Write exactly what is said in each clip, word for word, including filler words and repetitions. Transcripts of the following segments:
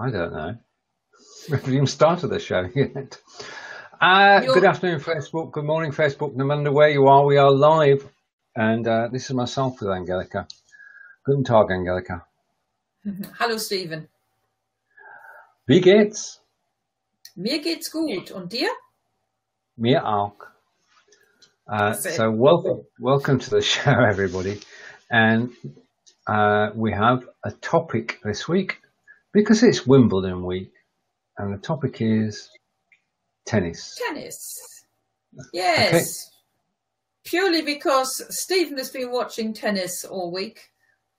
I don't know. We haven't even started the show yet. Uh, good afternoon, Facebook. Good morning, Facebook. No matter where you are, we are live. And uh, this is myself with Angelika. Guten Tag, Angelika. Hallo, Stephen. Wie geht's? Mir geht's gut. Und dir? Mir auch. Uh, so welcome, welcome to the show, everybody. And uh, we have a topic this week because it's Wimbledon week. And the topic is tennis. Tennis. Yes. Okay. Purely because Stephen has been watching tennis all week.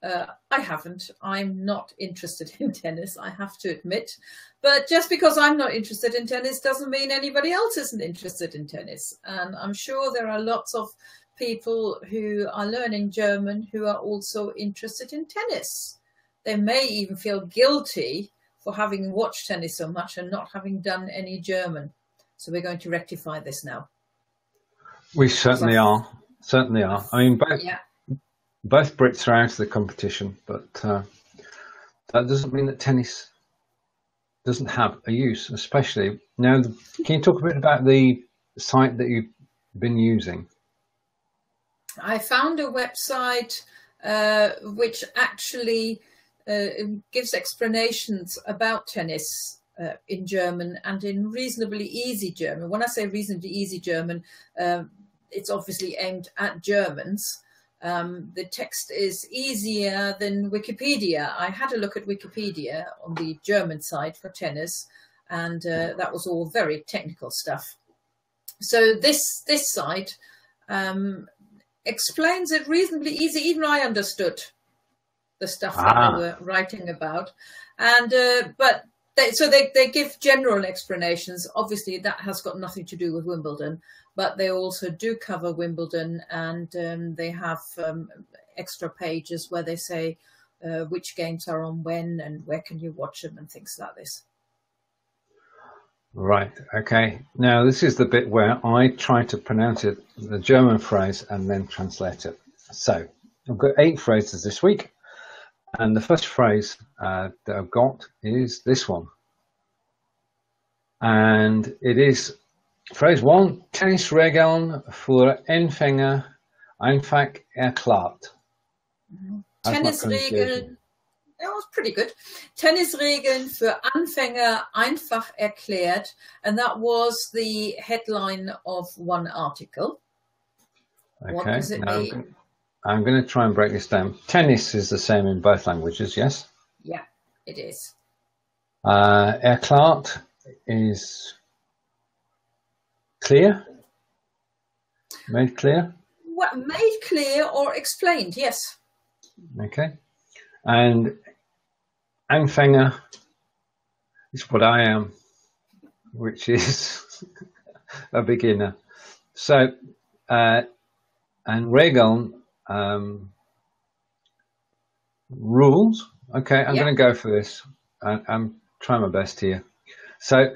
Uh, I haven't. I'm not interested in tennis, I have to admit. But just because I'm not interested in tennis doesn't mean anybody else isn't interested in tennis. And I'm sure there are lots of people who are learning German who are also interested in tennis. They may even feel guilty for having watched tennis so much and not having done any German. So we're going to rectify this now. We certainly are. Certainly are. I mean, both, yeah. both Brits are out of the competition, but uh, that doesn't mean that tennis doesn't have a use, especially now. The, can you talk a bit about the site that you've been using? I found a website uh, which actually Uh, it gives explanations about tennis uh, in German and in reasonably easy German. When I say reasonably easy German, uh, it's obviously aimed at Germans. Um, the text is easier than Wikipedia. I had a look at Wikipedia on the German side for tennis, and uh, that was all very technical stuff. So this, this site um, explains it reasonably easy. Even I understood the stuff that ah. they were writing about, and uh, but they, so they they give general explanations. Obviously, that has got nothing to do with Wimbledon, but they also do cover Wimbledon, and um, they have um, extra pages where they say uh, which games are on when and where can you watch them and things like this. Right. Okay. Now this is the bit where I try to pronounce it, the German phrase, and then translate it. So I've got eight phrases this week. And the first phrase uh, that I've got is this one. And it is phrase one, Tennisregeln für Anfänger einfach erklärt. Tennisregeln, that was pretty good. Tennisregeln für Anfänger einfach erklärt. And that was the headline of one article. Okay. What does it now mean? I'm going to try and break this down. Tennis is the same in both languages, yes? Yeah, it is. Uh, erklärt is clear, made clear? What, made clear or explained, yes. Okay. And Anfänger is what I am, which is a beginner. So, uh, and Regeln, Um, rules. Okay, I'm yeah. going to go for this. I, I'm trying my best here. So,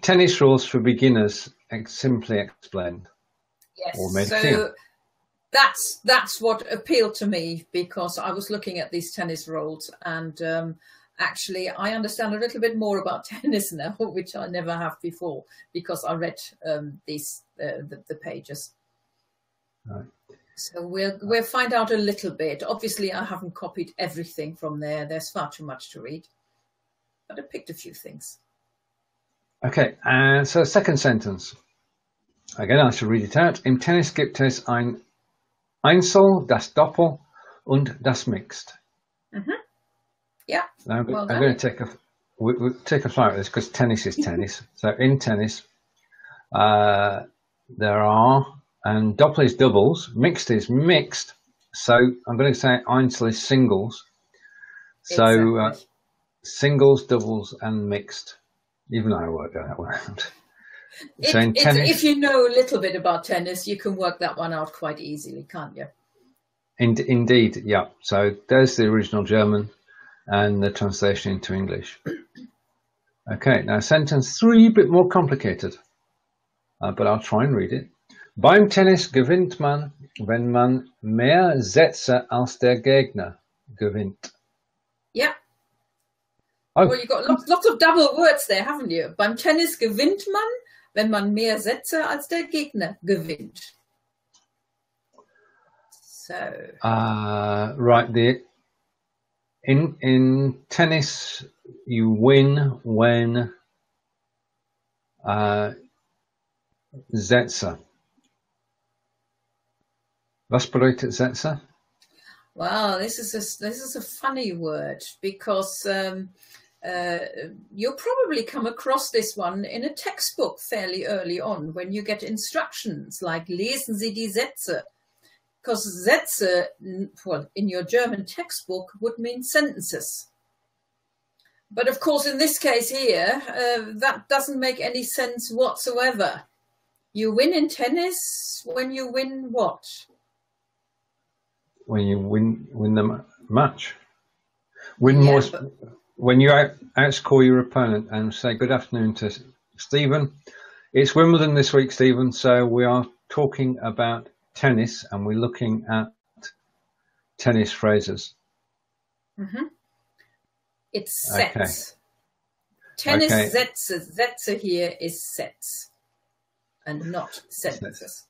tennis rules for beginners simply explained. Yes. Or made so clear. that's that's what appealed to me because I was looking at these tennis rules and um, actually I understand a little bit more about tennis now, which I never have before because I read um, these uh, the, the pages. Right. So we'll, we'll find out a little bit. Obviously, I haven't copied everything from there. There's far too much to read. But I picked a few things. Okay, uh, so second sentence. Again, I shall read it out. Im Tennis gibt es ein Einzel, das Doppel und das Mixed. Mm-hmm. Yeah, now, well I'm going to take a, we, we'll take a flyer at this because tennis is tennis. So in tennis, uh, there are... And doppel is doubles, mixed is mixed. So I'm going to say Einzel is singles. Exactly. So uh, singles, doubles, and mixed. Even I worked out that one out. So in tennis, if you know a little bit about tennis, you can work that one out quite easily, can't you? In, indeed, yeah. So there's the original German and the translation into English. Okay, now sentence three, a bit more complicated, uh, but I'll try and read it. Beim Tennis gewinnt man, wenn man mehr Sätze als der Gegner gewinnt. Yeah. I've well, you've got lots, lots of double words there, haven't you? Beim Tennis gewinnt man, wenn man mehr Sätze als der Gegner gewinnt. So. Uh, right. The, in, in tennis, you win when uh, Sätze. Was bedeutet Sätze? Well, this is a, this is a funny word because um, uh, you'll probably come across this one in a textbook fairly early on when you get instructions like lesen Sie die Sätze, because Sätze well, in your German textbook would mean sentences. But of course, in this case here, uh, that doesn't make any sense whatsoever. You win in tennis when you win what? When you win win the match, win yeah, more. But... When you out, outscore your opponent and say good afternoon to Stephen. It's Wimbledon this week, Stephen. So we are talking about tennis and we're looking at tennis phrases. Mm-hmm. It's sets. Okay. Tennis okay. Sätze. Sätze here is sets, and not sentences.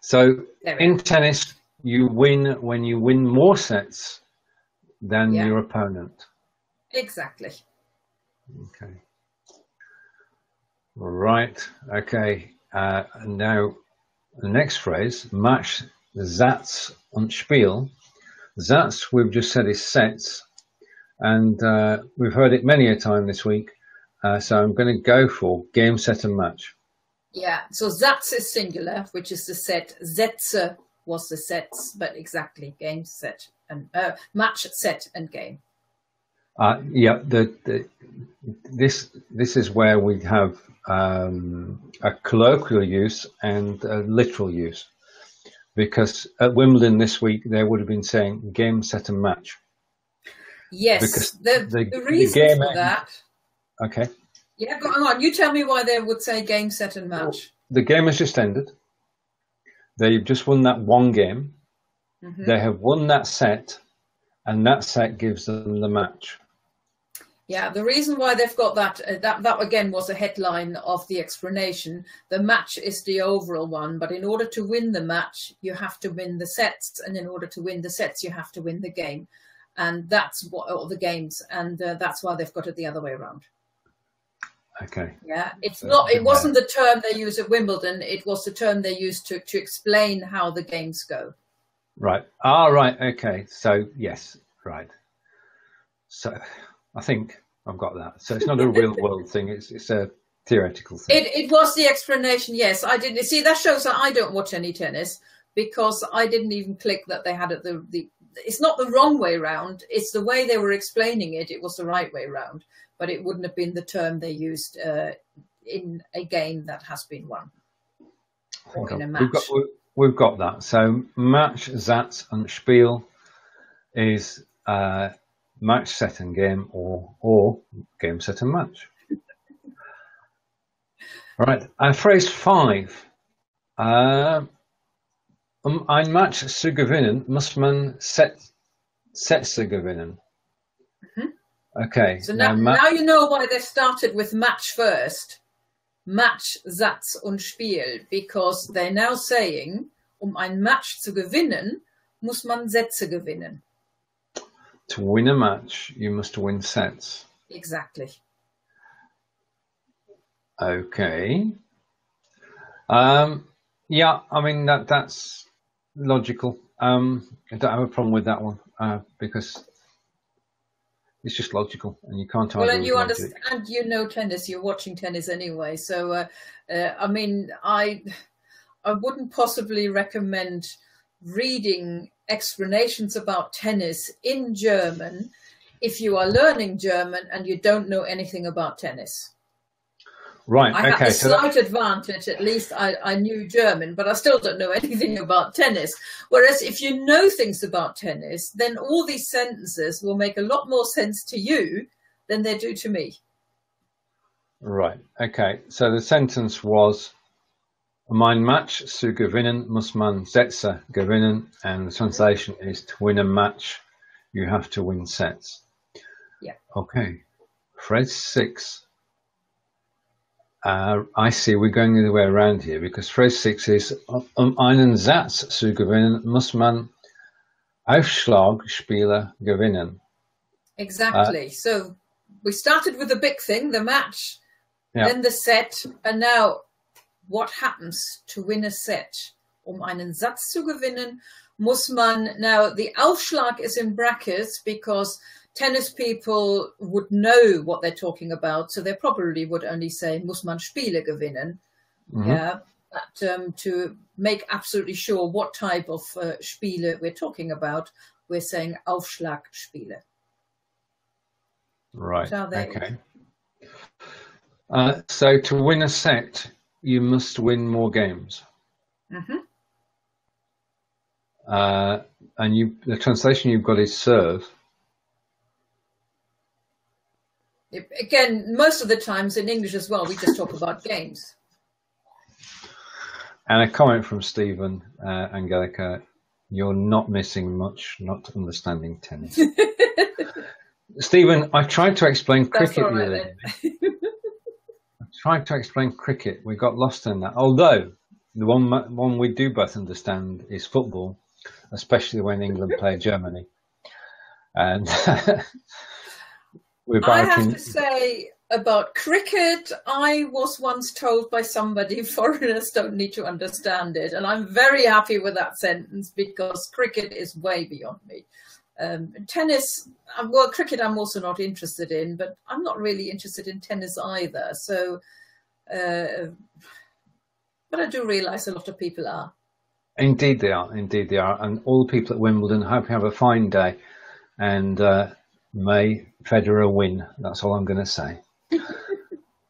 So in tennis. You win when you win more sets than yeah. your opponent. Exactly. Okay. Right. Okay. Uh, now, the next phrase, Match, Satz und Spiel. Satz, we've just said, is sets. And uh, we've heard it many a time this week. Uh, so I'm going to go for game, set and match. Yeah. So Satz is singular, which is the set. Sätze. Was the sets, but exactly game set and uh, match set and game. Uh, yeah, the, the this this is where we have um, a colloquial use and a literal use, because at Wimbledon this week they would have been saying game set and match. Yes, because the, the, the reason the game for that. End, okay. Yeah, go on. You tell me why they would say game set and match. Well, the game has just ended. They've just won that one game. Mm-hmm. They have won that set, and that set gives them the match. Yeah, the reason why they've got that, uh, that, that again was a headline of the explanation. The match is the overall one, but in order to win the match, you have to win the sets, and in order to win the sets, you have to win the game. And that's what, all the games, and uh, that's why they've got it the other way around. Okay. Yeah, it's not. It wasn't the term they used at Wimbledon. It was the term they used to to explain how the games go. Right. Ah, right. Okay. So yes. Right. So I think I've got that. So it's not a real world thing. It's it's a theoretical thing. It it was the explanation. Yes, I didn't see. That shows that I don't watch any tennis because I didn't even click that they had it the the. It's not the wrong way round. It's the way they were explaining it. It was the right way round. But it wouldn't have been the term they used uh, in a game that has been won. Or in a match. We've got, we've got that. So match, Satz and Spiel is uh, match, set and game, or, or game, set and match. Right. Uh, phrase five. Uh, um ein Match zu gewinnen, muss man set, Sätze gewinnen. Okay. So now, now, now you know why they started with match first, match, Satz und Spiel, because they're now saying, um ein Match zu gewinnen, muss man Sätze gewinnen. To win a match, you must win sets. Exactly. Okay. Um, yeah, I mean, that that's logical. Um, I don't have a problem with that one uh, because... It's just logical, and you can't. Well, and you understand, and you know tennis. You're watching tennis anyway, so uh, uh, I mean, I, I wouldn't possibly recommend reading explanations about tennis in German if you are learning German and you don't know anything about tennis. Right. I okay. had a so slight that's... advantage. At least I, I knew German, but I still don't know anything about tennis. Whereas if you know things about tennis, then all these sentences will make a lot more sense to you than they do to me. Right. Okay. So the sentence was, "Mein Match zu gewinnen, muss man Sätze gewinnen," and the translation is, "To win a match, you have to win sets." Yeah. Okay. Fred six. Uh, I see. We're going the other way around here because Fred six is um einen Satz zu gewinnen muss man Aufschlagspieler gewinnen. Exactly. Uh, so we started with the big thing, the match, yeah. Then the set, and now what happens to win a set? Um einen Satz zu gewinnen, muss man. Now the Aufschlag is in brackets because tennis people would know what they're talking about, so they probably would only say "muss man Spiele gewinnen," mm-hmm. yeah, but, um, to make absolutely sure what type of uh, Spiele we're talking about. We're saying Aufschlagspiele. Right. So okay. Uh, so to win a set, you must win more games. Mm-hmm. uh, and you, the translation you've got is serve. Again, most of the times in English as well, we just talk about games. And a comment from Stephen, uh, Angelika, you're not missing much, not understanding tennis. Stephen, I've tried to explain cricket. Right, I've tried to explain cricket. We got lost in that. Although the one, one we do both understand is football, especially when England play Germany. And... I have to say about cricket, I was once told by somebody, foreigners don't need to understand it. And I'm very happy with that sentence because cricket is way beyond me. Um, tennis, well, cricket I'm also not interested in, but I'm not really interested in tennis either. So, uh, but I do realise a lot of people are. Indeed they are, indeed they are. And all the people at Wimbledon, hope you have a fine day. And... Uh, may Federer win. That's all I'm going to say.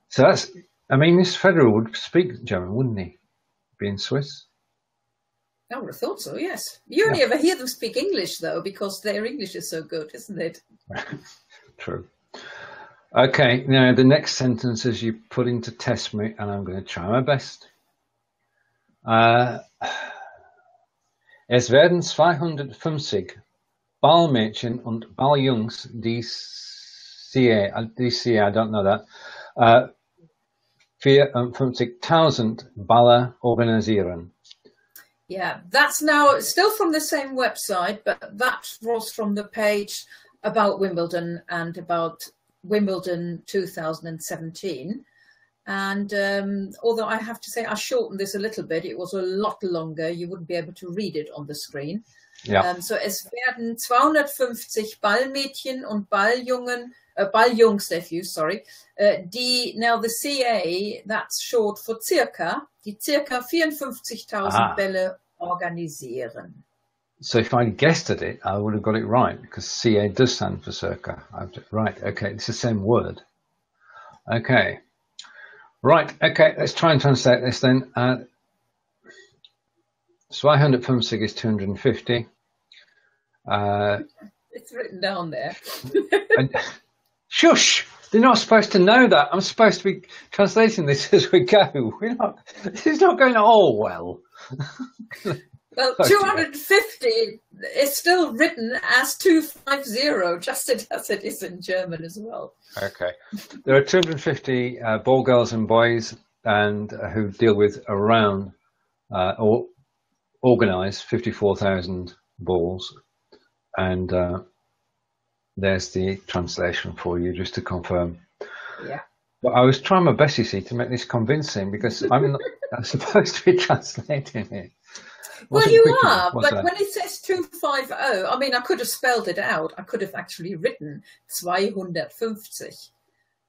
So that's, I mean, this Federer would speak German, wouldn't he? Being Swiss? I would have thought so, yes. You only yeah. ever hear them speak English, though, because their English is so good, isn't it? True. Okay, now the next sentence is you put in to test me, and I'm going to try my best. Uh, es werden zweihundertfünfzig Ballmädchen und Balljungs D C A, D C A, I don't know that, uh, vierundfünfzigtausend Baller organisieren. Yeah, that's now still from the same website, but that was from the page about Wimbledon and about Wimbledon two thousand seventeen. And um, although I have to say I shortened this a little bit, it was a lot longer. You wouldn't be able to read it on the screen. Yeah. Um, so es werden zweihundertfünfzig Ballmädchen und Balljungen, uh, Balljungs, if you, sorry, uh, die, now the C A, that's short for circa, die circa vierundfünfzigtausend ah. Bälle organisieren. So if I guessed at it, I would have got it right, because C A does stand for circa. Right, okay, it's the same word. Okay. Right, okay, let's try and translate this then. Uh, zweihundertfünfzig is two hundred fifty. Uh, it's written down there. And, shush! They're not supposed to know that. I'm supposed to be translating this as we go. We're not, this is not going all well. Well, okay. two hundred fifty is still written as two fifty, just as it is in German as well. Okay. There are two hundred fifty uh, ball girls and boys and uh, who deal with around uh, or organise fifty-four thousand balls, and uh, there's the translation for you just to confirm. Yeah. But I was trying my best, you see, to make this convincing because I'm not I'm supposed to be translating it. Well, you are, but that? When it says two fifty, I mean, I could have spelled it out. I could have actually written zweihundertfünfzig,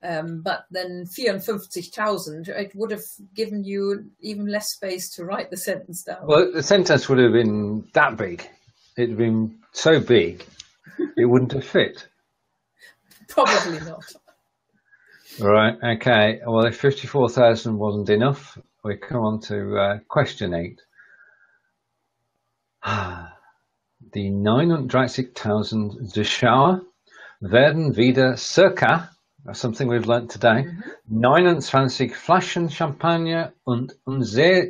um, but then vierundfünfzigtausend, it would have given you even less space to write the sentence down. Well, the sentence would have been that big. It would have been so big, it wouldn't have fit. Probably not. Right, okay. Well, if fifty-four thousand wasn't enough, we come on to uh, question eight. Die neununddreißigtausend Zuschauer werden wieder circa, something we've learned today, mm-hmm. neunundzwanzig Flaschen Champagner und unseliger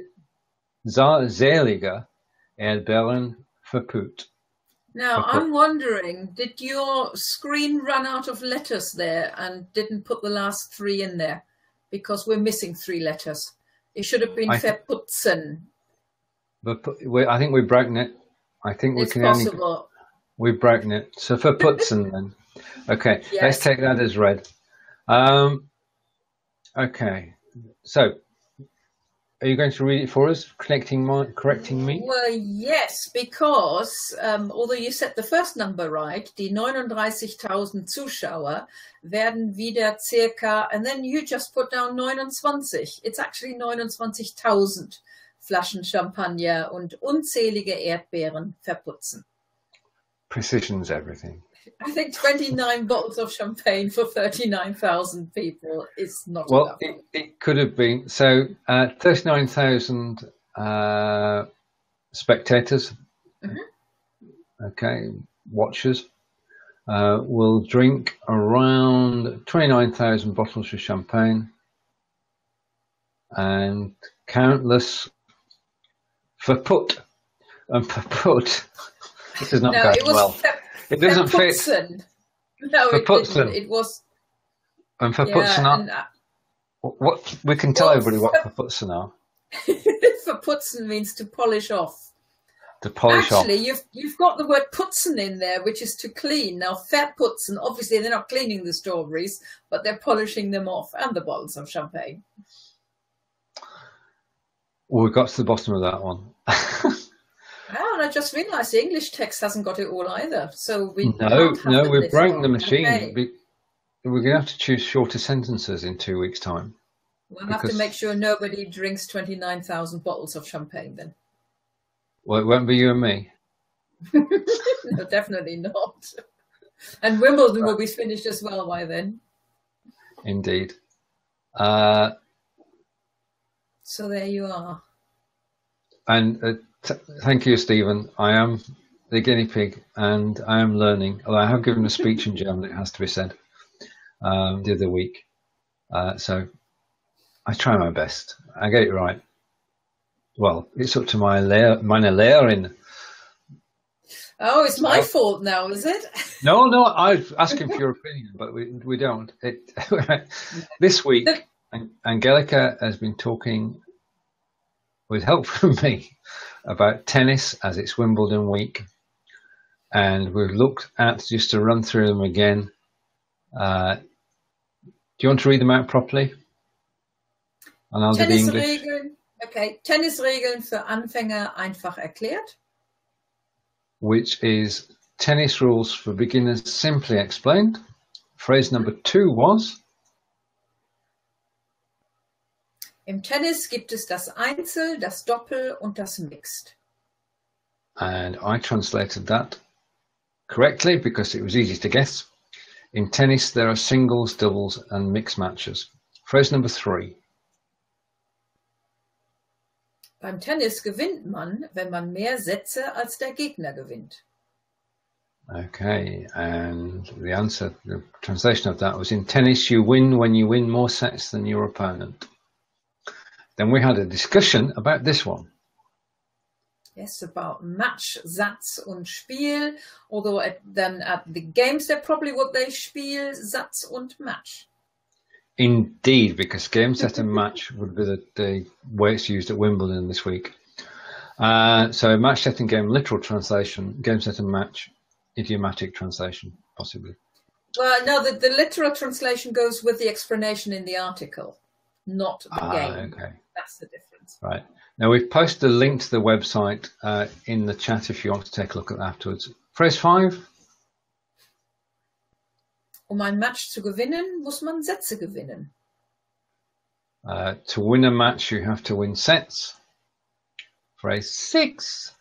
Erdbeeren verput. Now, I'm wondering, did your screen run out of letters there and didn't put the last three in there? Because we're missing three letters. It should have been Verputzen. But I think we've broken it. I think it's we can possible. Only... We've broken it. So Verputzen then. Okay, yes. Let's take that as read. Um, okay, so... Are you going to read it for us, connecting my, correcting me? Well, yes, because um, although you said the first number right, the neununddreißigtausend Zuschauer werden wieder circa, and then you just put down twenty-nine. It's actually neunundzwanzigtausend Flaschen Champagner und unzählige Erdbeeren verputzen. Precision's everything. I think twenty-nine bottles of champagne for thirty-nine thousand people is not well, enough. Well, it, it could have been. So uh, thirty-nine thousand uh, spectators, mm-hmm. okay, watchers, uh, will drink around twenty-nine thousand bottles of champagne and countless verput. And verput, this is not no, going well. It doesn't Verputzen. Fit. No, it didn't. It was. And Verputzen yeah, are. And, uh, what we can tell everybody what Verputzen are. Verputzen means to polish off. To polish Actually, off. Actually, you've you've got the word putzen in there, which is to clean. Now, Verputzen. Obviously, they're not cleaning the strawberries, but they're polishing them off and the bottles of champagne. Well, we got to the bottom of that one. Oh, and I just realised the English text hasn't got it all either. So we no, no, we've broken the machine. Okay. We, we're going to have to choose shorter sentences in two weeks' time. We'll have to make sure nobody drinks twenty-nine thousand bottles of champagne then. Well, it won't be you and me. No, definitely not. And Wimbledon will be finished as well by then. Indeed. Uh, so there you are. And. Uh, Thank you, Stephen. I am the guinea pig and I am learning. Although I have given a speech in German, it has to be said, um, the other week. Uh, so I try my best. I get it right. Well, it's up to my layer, meine Lehrerin. Oh, it's my I, fault now, is it? No, no, I'm asking for your opinion, but we, we don't. It, this week, Angelika has been talking with help from me about tennis as it's Wimbledon week, and we've looked at, just to run through them again, uh, do you want to read them out properly? And I'll do the English. Okay, Tennisregeln für Anfänger einfach erklärt. Which is tennis rules for beginners simply explained. Phrase number two was? Im Tennis gibt es das Einzel, das Doppel und das Mixed. And I translated that correctly because it was easy to guess. In tennis, there are singles, doubles and mixed matches. Phrase number three. Beim Tennis gewinnt man, wenn man mehr Sätze als der Gegner gewinnt. Okay, and the answer, the translation of that was, in tennis you win when you win more sets than your opponent. Then we had a discussion about this one. Yes, about match, Satz und Spiel, although at, then at the games, they're probably what they Spiel, Satz und Match. Indeed, because game, set and match would be the, the way it's used at Wimbledon this week. Uh, so match, set and game, literal translation, game, set and match, idiomatic translation, possibly. Well, no, the, the literal translation goes with the explanation in the article, not the ah, game. Okay. That's the difference. Right. Now, we've posted a link to the website uh, in the chat if you want to take a look at that afterwards. Phrase five. Um ein Match zu gewinnen, muss man Sätze gewinnen. Uh, to win a match, you have to win sets. Phrase six.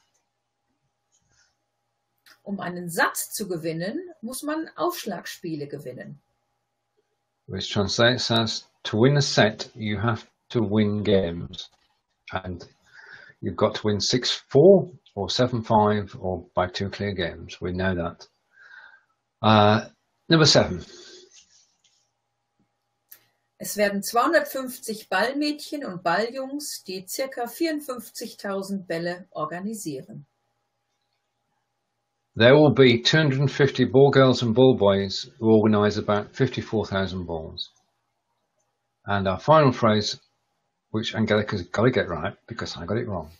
Um einen Satz zu gewinnen, muss man Aufschlagspiele gewinnen. Which translates as, to win a set, you have to win games. And you've got to win six four or seven five or by two clear games. We know that. Uh, number seven. Es werden zweihundertfünfzig Ballmädchen und Balljungs, die ca. vierundfünfzigtausend Bälle organisieren. There will be two hundred fifty ball girls and ball boys who organise about fifty-four thousand balls. And our final phrase, which Angelika's got to get right because I got it wrong.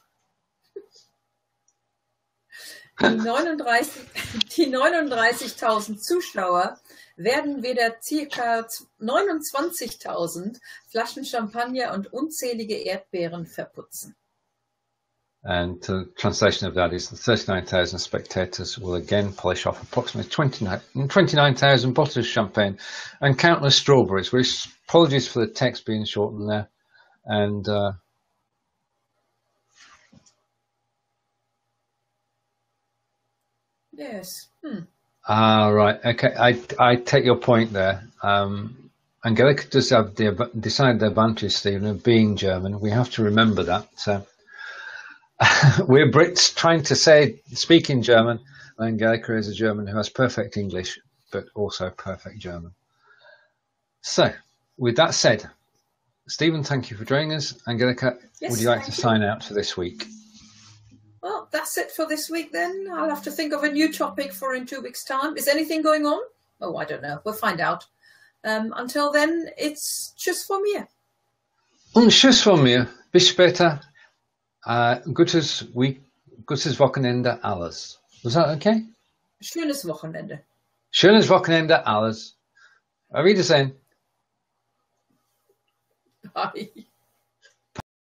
Die neununddreißigtausend Zuschauer werden weder ca. neunundzwanzigtausend Flaschen Champagner und unzählige Erdbeeren verputzen. And the translation of that is the thirty-nine thousand spectators will again polish off approximately twenty-nine thousand bottles of champagne and countless strawberries, which, apologies for the text being shortened there. And uh, yes. Hmm. Ah, right. Okay. I, I take your point there. Um, Angelika does have the decided advantage, Stephen, of being German. We have to remember that. So. We're Brits trying to say, speak in German, and Angelika is a German who has perfect English, but also perfect German. So, with that said, Stephen, thank you for joining us. Angelika, yes, would you like to you. sign out for this week? Well, that's it for this week then. I'll have to think of a new topic for in two weeks' time. Is anything going on? Oh, I don't know. We'll find out. Um, until then, it's tschüss von mir. Und tschüss von mir. Bis später. Uh, gutes Week, gutes Wochenende, alles. Was that okay? Schönes Wochenende. Schönes Wochenende, alles. Auf Wiedersehen. Bye.